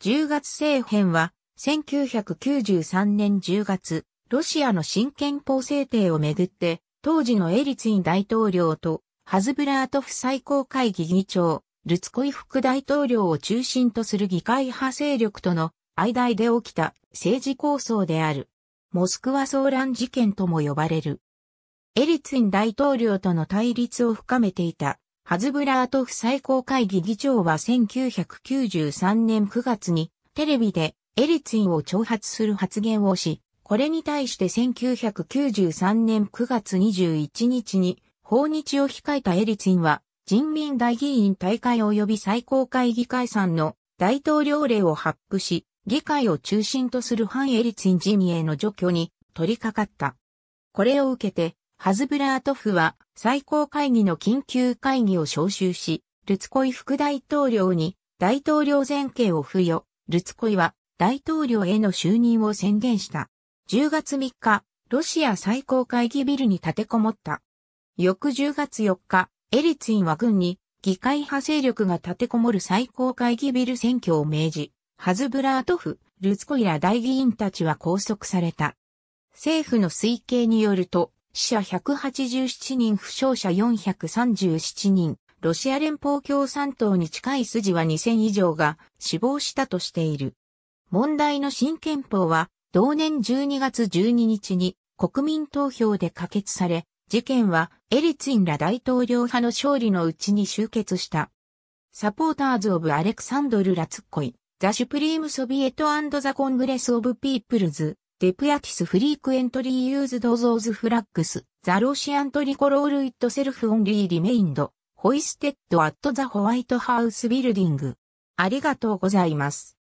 10月政変は、1993年10月、ロシアの新憲法制定をめぐって、当時のエリツィン大統領と、ハズブラートフ最高会議議長、ルツコイ副大統領を中心とする議会派勢力との間で起きた政治抗争である。モスクワ騒乱事件とも呼ばれる。エリツィン大統領との対立を深めていたハズブラートフ最高会議議長は1993年9月にテレビでエリツィンを挑発する発言をし、これに対して1993年9月21日に訪日を控えたエリツィンは人民代議員大会及び最高会議解散の大統領令を発布し、議会を中心とする反エリツィン陣営の除去に取り掛かった。これを受けて、ハズブラートフは最高会議の緊急会議を招集し、ルツコイ副大統領に大統領全権を付与、ルツコイは大統領への就任を宣言した。10月3日、ロシア最高会議ビルに立てこもった。翌10月4日、エリツィンは軍に議会派勢力が立てこもる最高会議ビル占拠を命じ、ハズブラートフ、ルツコイら大議員たちは拘束された。政府の推計によると、死者187人、負傷者437人、ロシア連邦共産党に近い筋は2000以上が死亡したとしている。問題の新憲法は、同年12月12日に国民投票で可決され、事件はエリツィンら大統領派の勝利のうちに終結した。サポーターズ・オブ・アレクサンドル・ラツコイ、ザ・シュプリーム・ソビエト・アンド・ザ・コングレス・オブ・ピープルズ、デプヤティス・フリークエントリー・ユーズ・ド・ゾーズ・フラッグス、ザ・ロシアン・トリコロール・イット・セルフ・オンリー・リメインド、ホイステッド・アット・ザ・ホワイト・ハウス・ビルディング。ありがとうございます。